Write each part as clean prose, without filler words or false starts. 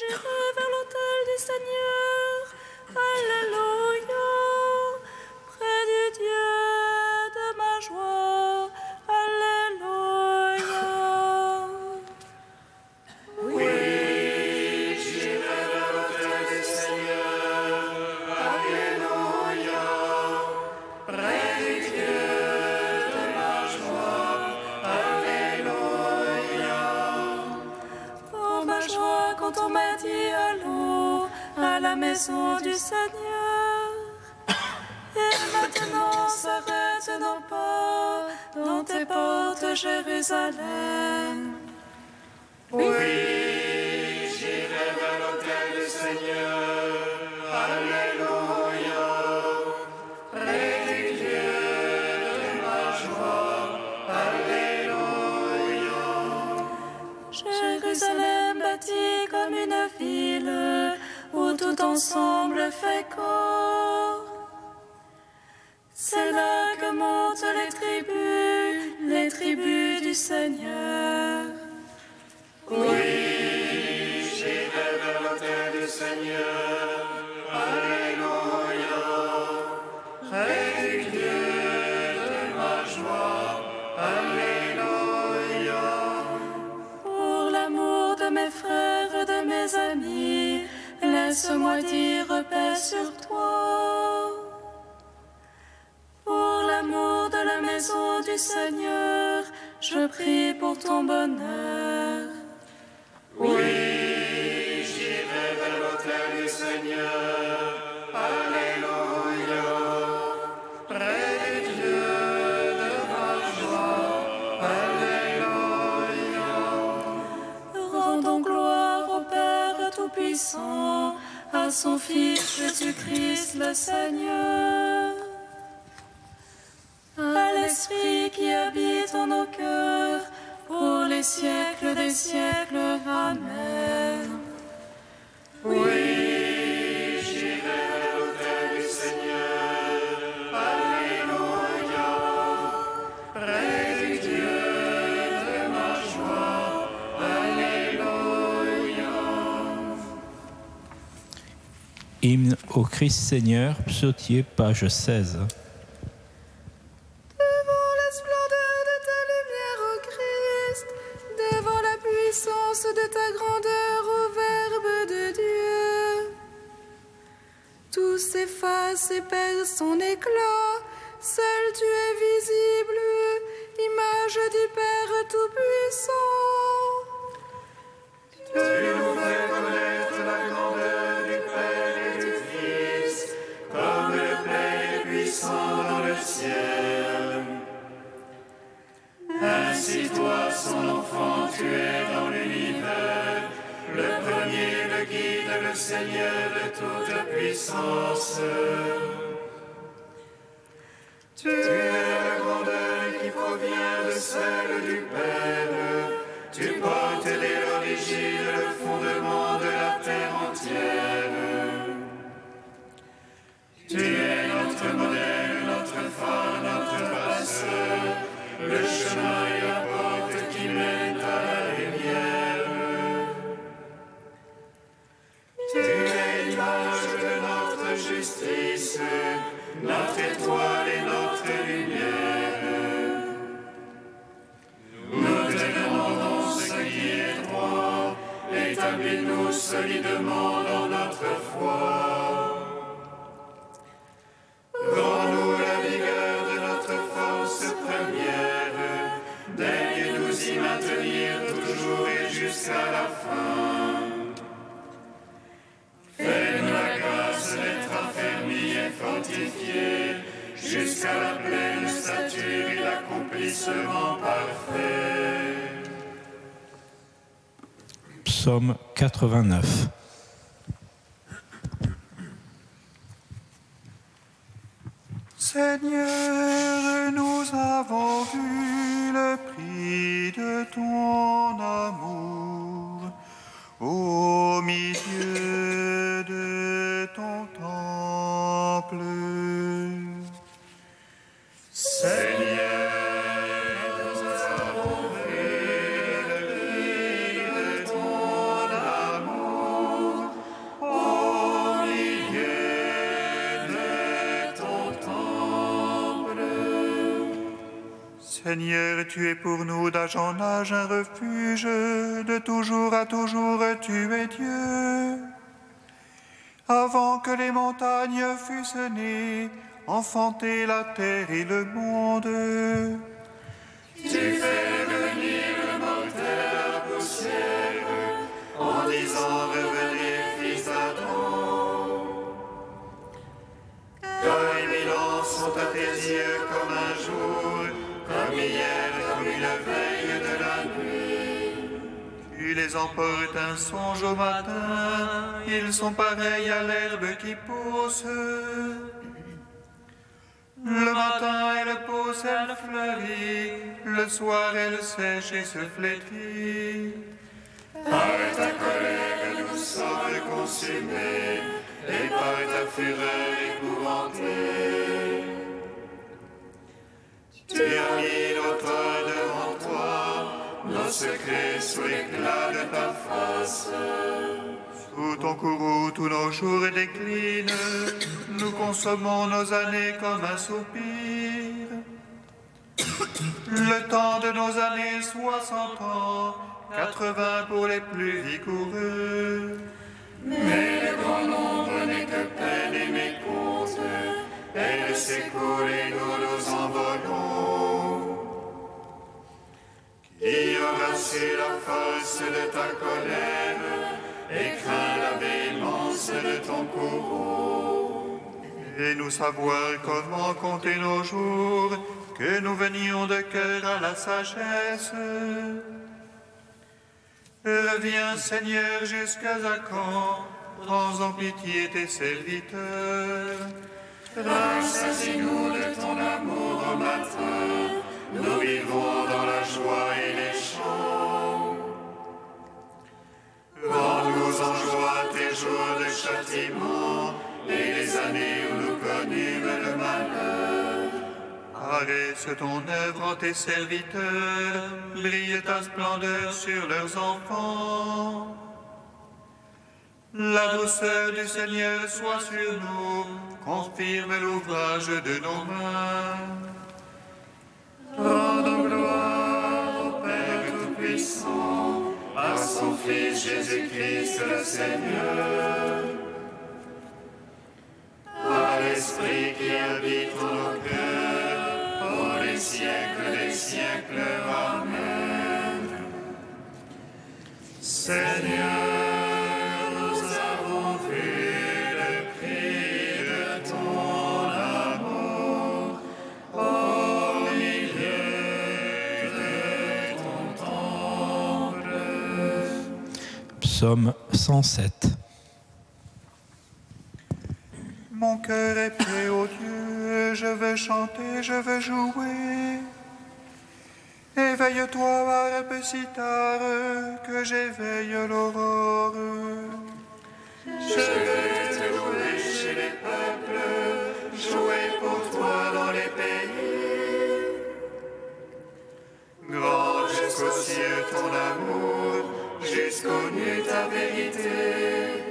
j'irai vers l'autel du Seigneur. Alléluia, près du Dieu de ma joie. Alléluia. Oui, j'irai vers l'autel du Seigneur. Alléluia, près du Dieu de ma joie. Alléluia. Oh, ma joie quand on m'a dit allô à la maison du Seigneur. Et maintenant s'arrête non pas dans tes portes, Jérusalem. Oui, j'irai vers l'autel du Seigneur. Alléluia, près du Dieu de ma joie. Alléluia. Jérusalem bâtie comme une ville où tout ensemble fait corps. C'est là que montent les tribus du Seigneur. Oui, j'irai vers l'autel du Seigneur. Alléluia, près du Dieu de ma joie. Alléluia. Pour l'amour de mes frères, de mes amis, laisse-moi dire paix sur toi. Pour l'amour de la maison du Seigneur, je prie pour ton bonheur. Oui, j'irai vers l'autel du Seigneur. Alléluia, près du Dieu de ma joie. Alléluia. Rendons gloire au Père Tout-Puissant, à son Fils Jésus-Christ le Seigneur, à l'Esprit qui habite en nos cœurs, pour les siècles des siècles. Amen. Oui. Hymne au Christ Seigneur, psautier, page 16. Devant la splendeur de ta lumière, ô Christ, devant la puissance de ta grandeur, ô Verbe de Dieu, tout s'efface et perd son éclat, seul tu es visible, image du Père Tout-Puissant. Tu nous fais connaître la grandeur du Père et du Fils, comme le Père est puissant dans le ciel. Ainsi toi, son enfant, tu es dans l'univers, le premier, le guide, le Seigneur de toute puissance. Tu es la grandeur qui provient de celle du Père. Tu portes dès l'origine le fondement de la terre entière. Tu es notre modèle, notre phare, notre passeur, le chemin et la porte qui mènent à la lumière. Tu es l'image de notre justice, notre étoile et notre lumière. Nous te demandons ce qui est droit, établis-nous solidement dans notre foi. Rends-nous la vigueur de notre force première, daigne nous y maintenir toujours et jusqu'à la fin. Fais-nous la grâce d'être affermis et fortifiés jusqu'à la pleine stature et l'accomplissement parfait. Psaume 89. Seigneur, nous avons vu le prix de ton amour au milieu de ton temple. Seigneur, nous avons vu le prix de ton amour Seigneur, tu es pour nous d'âge en âge un refuge, de toujours à toujours tu es Dieu. Avant que les montagnes fussent nées, enfanté la terre et le monde. Tu fais venir le mortel à la poussière, en disant revenez, fils d'Adam. Car 1000 ans sont à tes yeux comme un jour, comme hier, comme la veille de la nuit. Tu les emportes un songe au matin, ils sont pareils à l'herbe qui pousse. Le matin, elle pousse, elle fleurit, le soir, elle sèche et se flétrit. Par ta colère, nous sommes consumés, et par ta fureur épouvantée. Tu as mis notre devant toi, nos secrets sous l'éclat de ta face. Sous ton courroux, tous nos jours déclinent, nous consommons nos années comme un soupir. Le temps de nos années, 60 ans, 80 pour les plus vigoureux. Mais le grand nombre n'est que peine et mécompte, elle s'écoule et nous nous envolons. Qui aura su la force de ta colère et craint la véhémence de ton courroux. Et nous savoir comment compter nos jours, que nous venions de cœur à la sagesse. Reviens, Seigneur, jusqu'à quand? Prends en pitié tes serviteurs. Rassasie-nous de ton amour au matin, nous vivons dans la joie et les chants. Rends-nous en joie tes jours de châtiment et les années où nous connûmes le malheur. Arrête ton œuvre en tes serviteurs, brille ta splendeur sur leurs enfants. La douceur du Seigneur soit sur nous, confirme l'ouvrage de nos mains. Rendons gloire au Père Tout-Puissant, à son Fils Jésus-Christ le Seigneur, par l'Esprit qui habite en nos cœurs, pour les siècles des siècles. Amen. Seigneur, nous avons vu le prix de ton amour. Psaume 107. Mon cœur est prêt, ô Dieu, je veux chanter, je veux jouer. Éveille-toi, harpe, cithare, que j'éveille l'aurore. Je veux te jouer chez les peuples, jouer pour toi dans les pays. Grand jusqu'aux cieux ton amour, jusqu'aux nues ta vérité.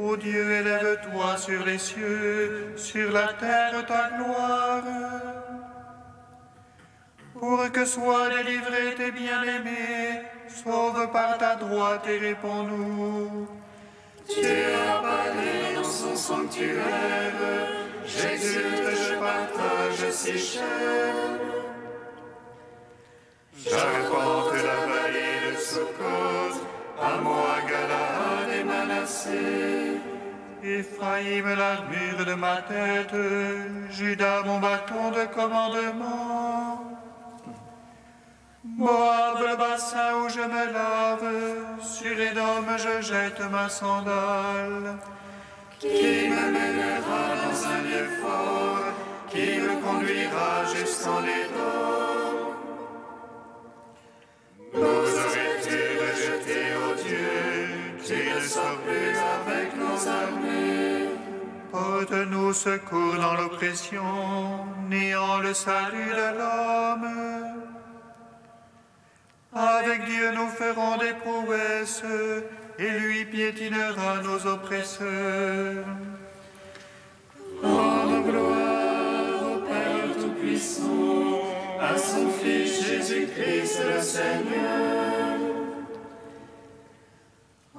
Ô Dieu, élève-toi sur les cieux, sur la terre ta gloire. Pour que soient délivrés tes bien-aimés, sauve par ta droite et réponds-nous. Tu as parlé dans son sanctuaire, j'exulte, je partage si cher. J'arpente la vallée de Succoth, à moi Galaad et Manassé. Ephraïm l'armure de ma tête, Judas mon bâton de commandement. Moab le bassin où je me lave, sur Édom je jette ma sandale. Qui me mènera dans un lieu fort, qui me conduira jusqu'en Édom. Nous aurais-tu rejeté, ô Dieu, tu ne sors plus avec nos armées. Porte-nous secours dans l'oppression, néant le salut de l'homme. Avec Dieu nous ferons des prouesses, et lui piétinera nos oppresseurs. Rendons gloire au Père Tout-Puissant, à son Fils Jésus-Christ le Seigneur,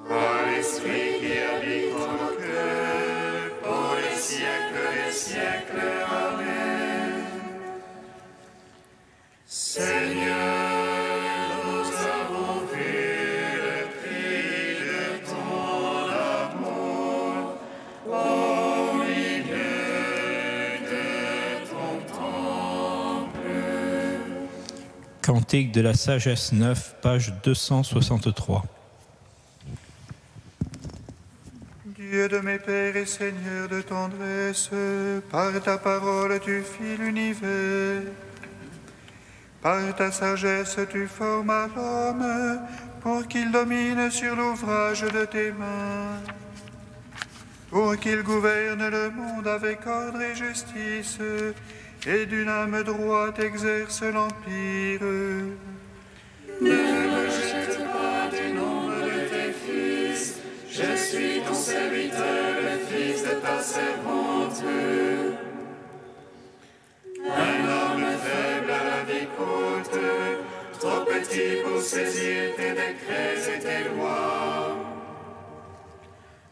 par l'Esprit qui habite en nos cœurs, pour les siècles des siècles. Amen. Seigneur, Cantique de la Sagesse 9, page 263. Dieu de mes pères et Seigneur de tendresse, par ta parole tu fis l'univers. Par ta sagesse tu formas l'homme pour qu'il domine sur l'ouvrage de tes mains, pour qu'il gouverne le monde avec ordre et justice, et d'une âme droite exerce l'empire. Ne me rejette pas du nombre de tes fils, je suis ton serviteur, le fils de ta servante. Un homme faible à la vie courte, trop petit pour saisir tes décrets et tes lois.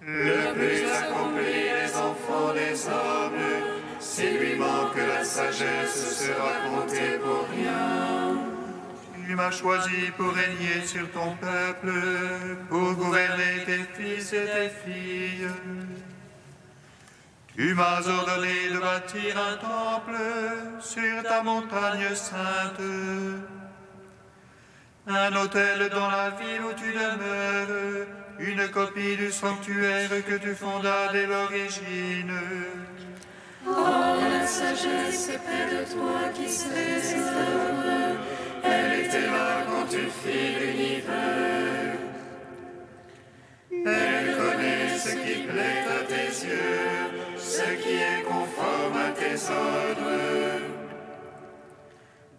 Le plus accompli des enfants des hommes, s'il lui manque la sagesse, sera comptée pour rien. Tu m'as choisi pour régner sur ton peuple, pour gouverner tes fils et tes filles. Tu m'as ordonné de bâtir un temple sur ta montagne sainte, un autel dans la ville où tu demeures, une copie du sanctuaire que tu fondas dès l'origine. Oh, la sagesse est près de toi qui sais ses œuvres, elle était là quand tu fis l'univers. Elle connaît ce qui plaît à tes yeux, ce qui est conforme à tes ordres.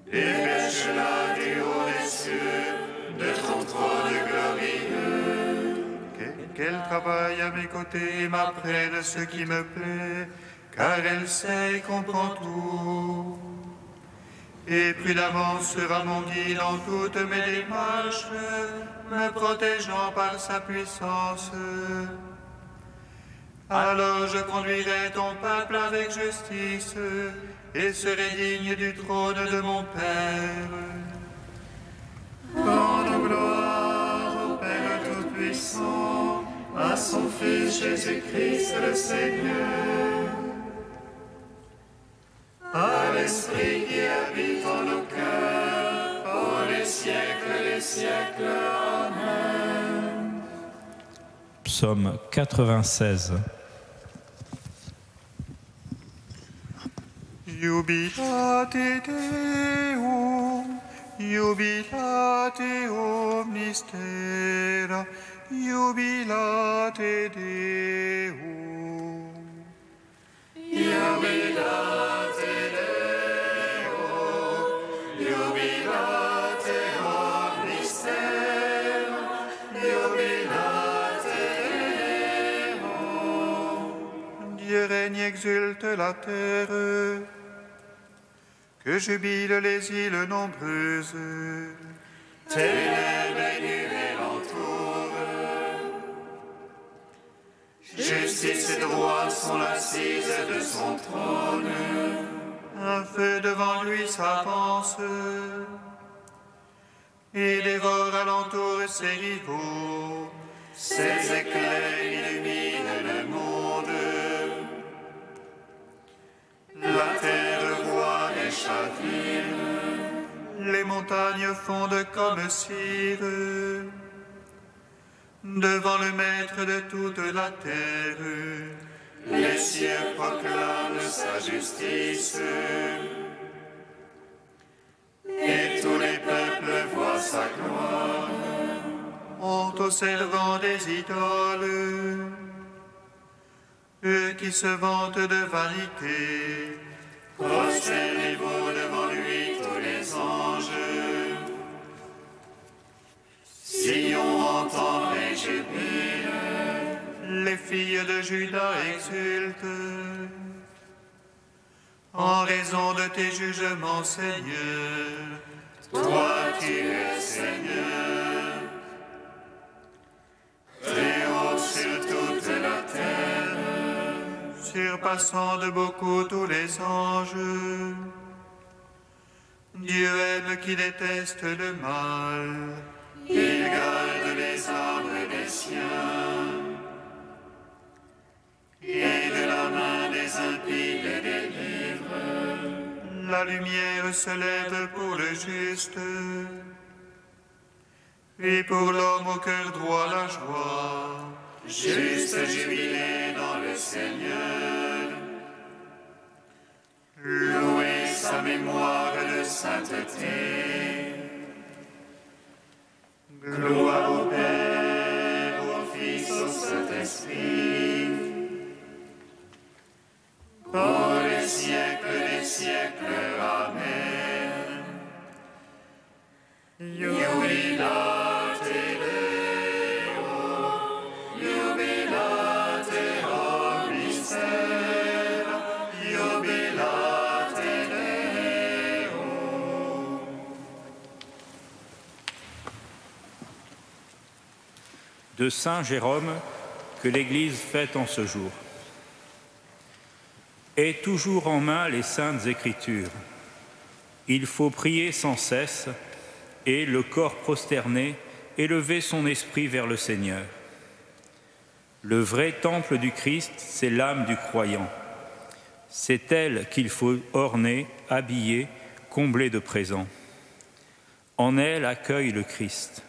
Dépêche-la du haut des cieux, de ton trône glorieux. Qu'elle travaille à mes côtés et m'apprenne ce qui me plaît, car elle sait et comprend tout, et prudemment sera mon guide en toutes mes démarches, me protégeant par sa puissance. Alors je conduirai ton peuple avec justice, et serai digne du trône de mon Père. Rends gloire au Père Tout-Puissant, à son Fils Jésus-Christ le Seigneur, à l'Esprit qui habite en nos cœurs, pour les siècles des siècles. Amen. Psaume 96. Iubitate Deum, iubitate omnis terra, iubilate Deum. Iubilate Deo, iubilate omnis terra, iubilate Deo. Dieu règne, exulte la terre, que jubilent les îles nombreuses. Ténèbres et nuées l'entourent, justice et droit sont l'assise de son trône. Un feu devant lui s'avance et dévore alentour ses rivaux. Ses éclairs illuminent le monde, la terre voit les chavirements. Les montagnes fondent comme cire devant le Maître de toute la terre. Les cieux proclament sa justice, et tous les peuples voient sa gloire. Honte aux servants des idoles, eux qui se vantent de vanité. Prosternez-vous devant lui, tous les anges. Sion entend et jubile, les filles de Juda exultent en raison de tes jugements, Seigneur. Toi, tu es Seigneur. Très haut sur toute la terre, surpassant de beaucoup tous les anges. Dieu aime qui déteste le mal. Il garde les âmes des siens. Et de la main des impies les délivre. La lumière se lève pour le juste, et pour l'homme au cœur droit la joie. Juste jubilé dans le Seigneur. Louez sa mémoire de sainteté. Gloire au Père, au Fils, au Saint-Esprit, pour les siècles des siècles. Amen. Jubilate Deo, jubilate omnisciera, jubilate Deo. De Saint Jérôme, que l'Église fête en ce jour. Aie toujours en main les saintes Écritures. Il faut prier sans cesse et, le corps prosterné, élever son esprit vers le Seigneur. Le vrai temple du Christ, c'est l'âme du croyant. C'est elle qu'il faut orner, habiller, combler de présents. En elle accueille le Christ.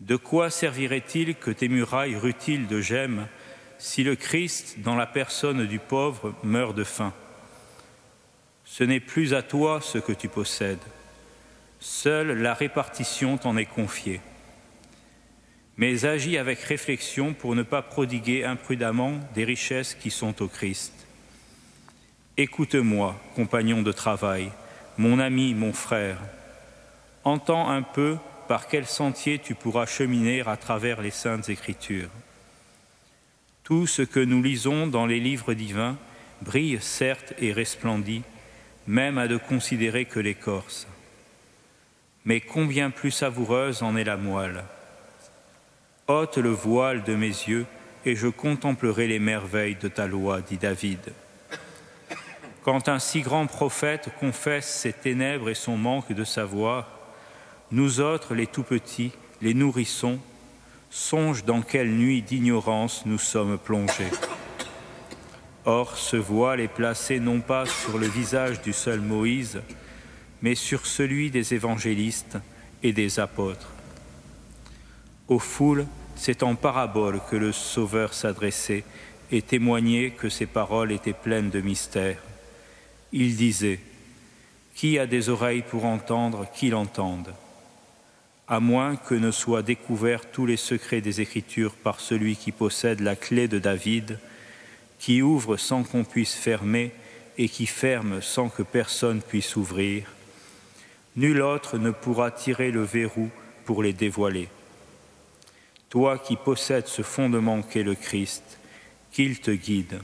De quoi servirait-il que tes murailles rutiles de gemmes si le Christ, dans la personne du pauvre, meurt de faim? Ce n'est plus à toi ce que tu possèdes. Seule la répartition t'en est confiée. Mais agis avec réflexion pour ne pas prodiguer imprudemment des richesses qui sont au Christ. Écoute-moi, compagnon de travail, mon ami, mon frère. Entends un peu par quel sentier tu pourras cheminer à travers les Saintes Écritures. Tout ce que nous lisons dans les livres divins brille certes et resplendit, même à de considérer que l'écorce. Mais combien plus savoureuse en est la moelle. Ôte le voile de mes yeux et je contemplerai les merveilles de ta loi, dit David. Quand un si grand prophète confesse ses ténèbres et son manque de savoir, nous autres, les tout-petits, les nourrissons, songe dans quelle nuit d'ignorance nous sommes plongés. Or, ce voile est placé non pas sur le visage du seul Moïse, mais sur celui des évangélistes et des apôtres. Aux foules, c'est en parabole que le Sauveur s'adressait et témoignait que ses paroles étaient pleines de mystère. Il disait : qui a des oreilles pour entendre, qu'il entende. À moins que ne soient découverts tous les secrets des Écritures par celui qui possède la clé de David, qui ouvre sans qu'on puisse fermer et qui ferme sans que personne puisse ouvrir, nul autre ne pourra tirer le verrou pour les dévoiler. Toi qui possèdes ce fondement qu'est le Christ, qu'il te guide.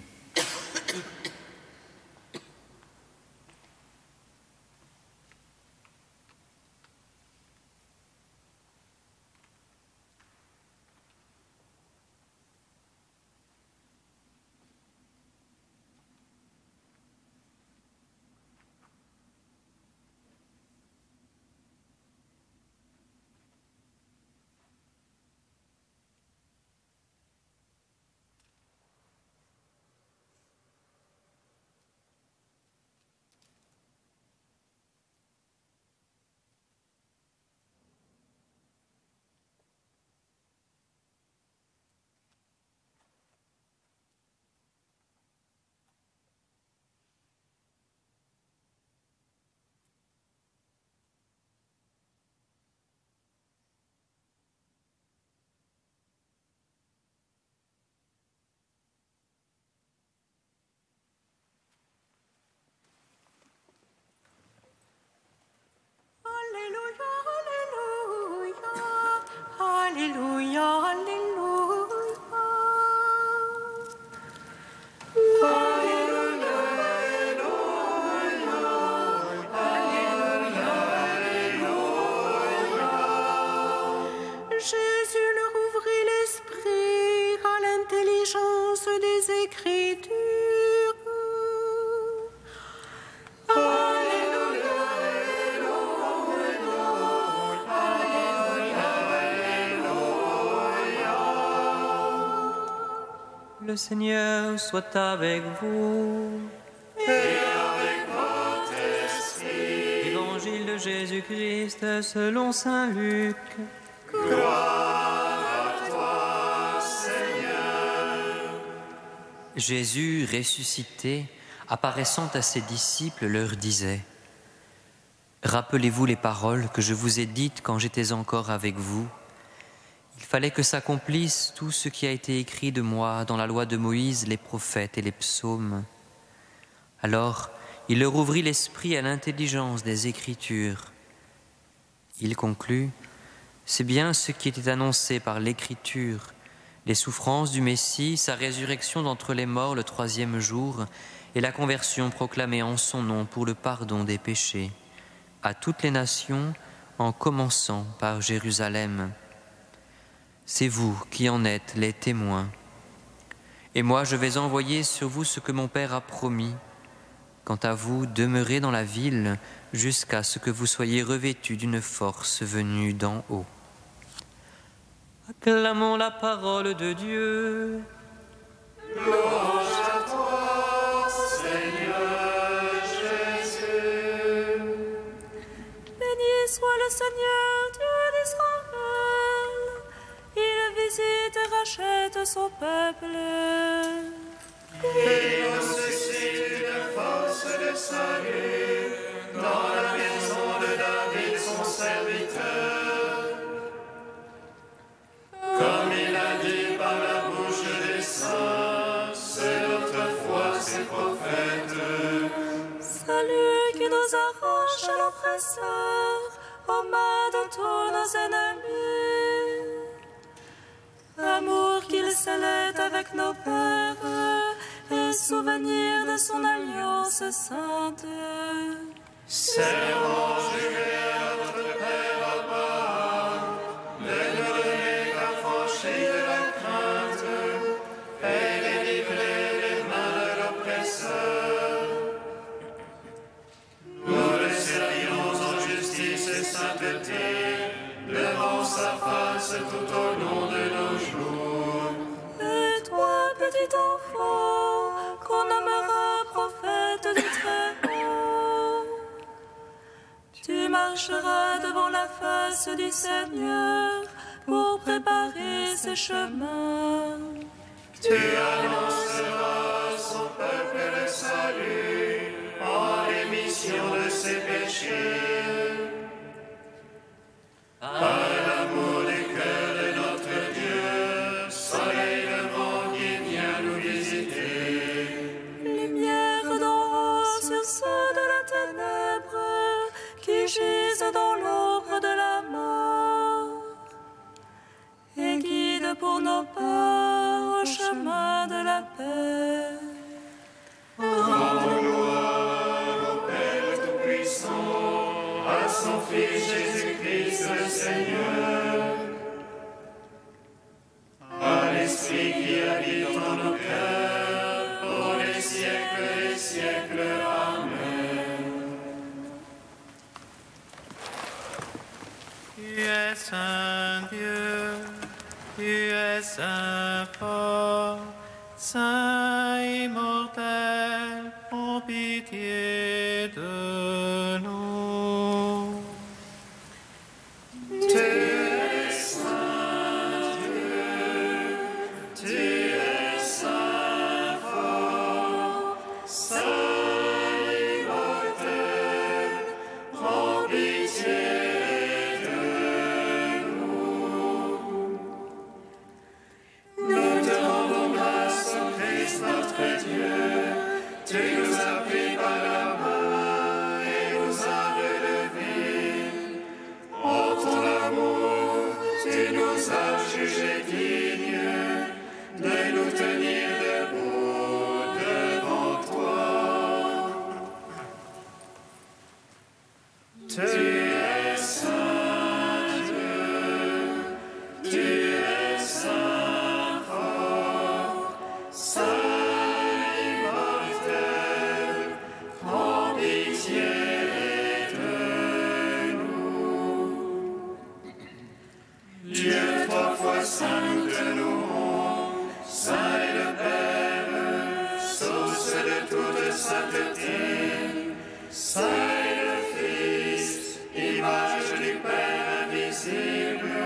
Jésus leur ouvrit l'esprit à l'intelligence des Écritures. Alléluia, Alléluia, Alléluia, Alléluia. Le Seigneur soit avec vous. Jésus-Christ selon saint Luc. Gloire à toi, Seigneur. Jésus ressuscité, apparaissant à ses disciples, leur disait : Rappelez-vous les paroles que je vous ai dites quand j'étais encore avec vous. Il fallait que s'accomplisse tout ce qui a été écrit de moi dans la loi de Moïse, les prophètes et les psaumes. Alors, il leur ouvrit l'esprit à l'intelligence des Écritures. Il conclut : C'est bien ce qui était annoncé par l'Écriture, les souffrances du Messie, sa résurrection d'entre les morts le troisième jour, et la conversion proclamée en son nom pour le pardon des péchés, à toutes les nations, en commençant par Jérusalem. C'est vous qui en êtes les témoins. Et moi, je vais envoyer sur vous ce que mon Père a promis. Quant à vous, demeurez dans la ville jusqu'à ce que vous soyez revêtus d'une force venue d'en haut. Acclamons la parole de Dieu. Louange à toi, Seigneur Jésus. Béni soit le Seigneur Dieu d'Israël. Il visite et rachète son peuple. Et nous suscite la force de salut dans la maison de David, son serviteur. Comme il a dit par la bouche des saints, c'est autrefois ses prophètes. Salut qui nous arrache à l'oppresseur, aux mains de tous nos ennemis. Amour qu'il scellait avec nos pères, souvenir de son alliance sainte. Servons juré à notre Père Abraham de nous donner affranchis de la crainte et délivrer les mains de l'oppresseur. Nous le servions en justice et sainteté devant sa face tout au long de nos jours. Et toi, petit enfant, qu'on nommera prophète du Très-Haut. Tu marcheras devant la face du Seigneur pour préparer ses chemins. Tu annonceras à son peuple le salut en rémission de ses péchés. Amen. Dans l'ombre de la mort et guide pour nos pas au chemin de la paix. Rendons gloire au Père Tout-Puissant, à son Fils Jésus-Christ le Seigneur, à l'Esprit qui habite en nos cœurs pour les siècles des siècles. Amen. Tu es un Dieu, tu es un fort, saint immortel, en pitié de nous. Tu es saint Dieu, tu es saint fort, saint immortel, en pitié. Tu es Saint Dieu, Dieu trois fois saint de nous, saint et le Père, source de toute sainteté, saint et le Fils, image du Père invisible,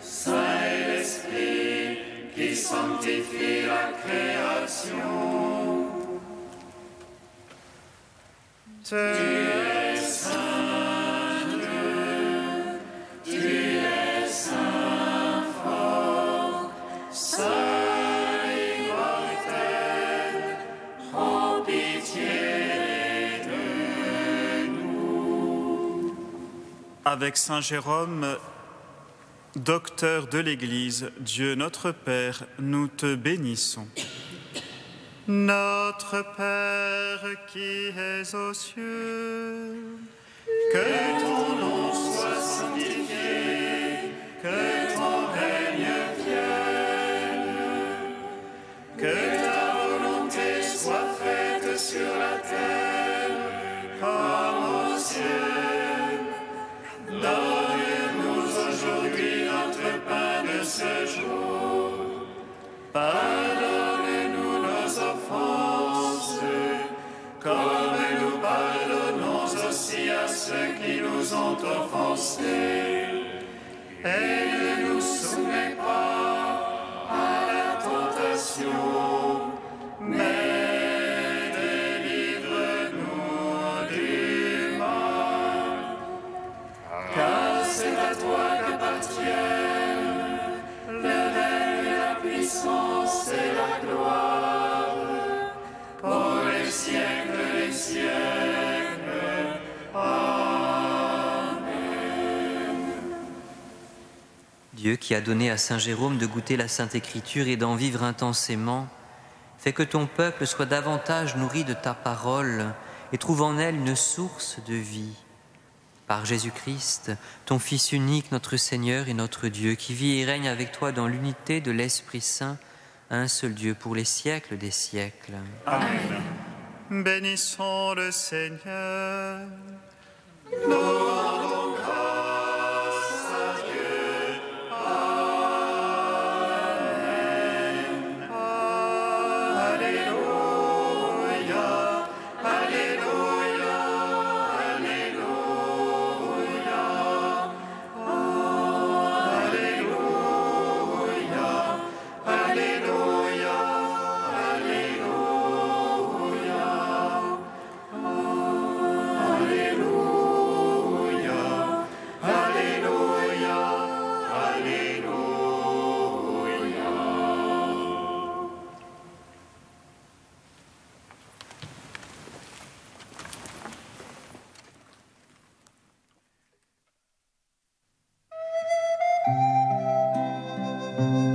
saint et l'Esprit qui sanctifie la création. Tu es saint Dieu, tu es saint fort, saint immortel, prends pitié de nous. Avec saint Jérôme, docteur de l'Église, Dieu notre Père, nous te bénissons. Notre Père qui es aux cieux, que ton nom soit sanctifié, que ton règne vienne, que ta volonté soit faite sur la terre comme au ciel. Donne-nous aujourd'hui notre pain de ce jour. Pardonne-nous nos offenses, comme nous pardonnons aussi à ceux qui nous ont offensés. Et ne nous soumets pas à la tentation, mais délivre-nous du mal. Car c'est à toi qu'appartiennent le règne et la puissance et la gloire, pour les siècles des siècles. Amen. Dieu qui a donné à saint Jérôme de goûter la Sainte Écriture et d'en vivre intensément, fais que ton peuple soit davantage nourri de ta parole et trouve en elle une source de vie. Par Jésus-Christ, ton Fils unique, notre Seigneur et notre Dieu, qui vit et règne avec toi dans l'unité de l'Esprit Saint, un seul Dieu pour les siècles des siècles. Amen. Bénissons le Seigneur. Nous rendons grâce à Dieu. Amen. Alléluia. Alléluia. Alléluia. Alléluia. Alléluia.